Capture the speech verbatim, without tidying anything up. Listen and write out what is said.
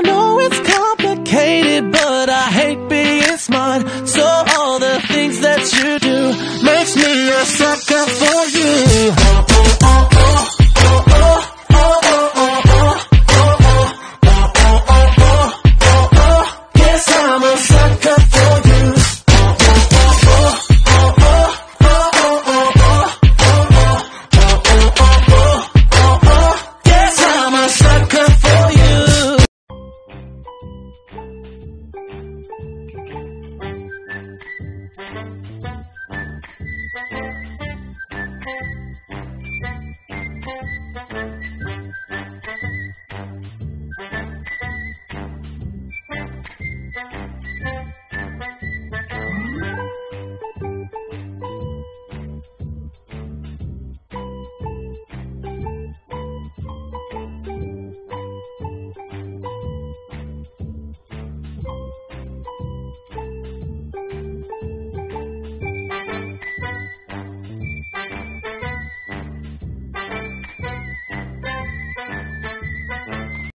I know it's complicated, but I hate being smart. So all the things that you do makes me a sucker for you.